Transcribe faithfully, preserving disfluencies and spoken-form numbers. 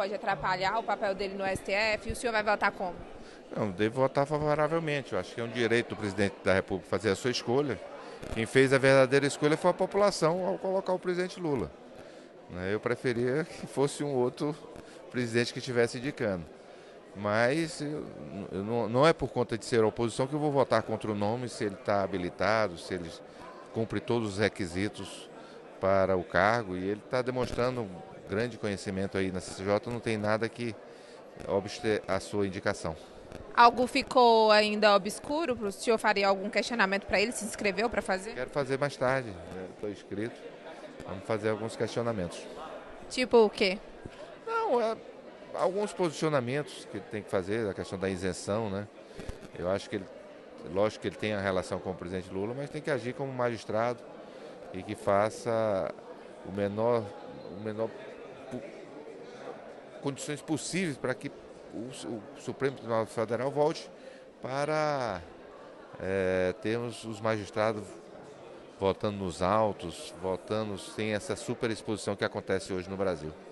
pode atrapalhar o papel dele no S T F, e o senhor vai votar como? Não, devo votar favoravelmente. Eu acho que é um direito do presidente da República fazer a sua escolha. Quem fez a verdadeira escolha foi a população ao colocar o presidente Lula. Eu preferia que fosse um outro presidente que estivesse indicando. Mas eu, eu não, não é por conta de ser oposição que eu vou votar contra o nome, se ele está habilitado, se ele cumpre todos os requisitos para o cargo. E ele está demonstrando um grande conhecimento aí na C C J, não tem nada que obste a sua indicação. Algo ficou ainda obscuro? O senhor faria algum questionamento para ele? Se inscreveu para fazer? Quero fazer mais tarde, estou inscrito. Vamos fazer alguns questionamentos. Tipo o quê? Não, é... alguns posicionamentos que ele tem que fazer, a questão da isenção, né? Eu acho que ele, lógico que ele tem a relação com o presidente Lula, mas tem que agir como magistrado e que faça o menor, o menor condições possíveis para que o, o Supremo Tribunal Federal volte para é, termos os magistrados votando nos autos, votando sem essa superexposição que acontece hoje no Brasil.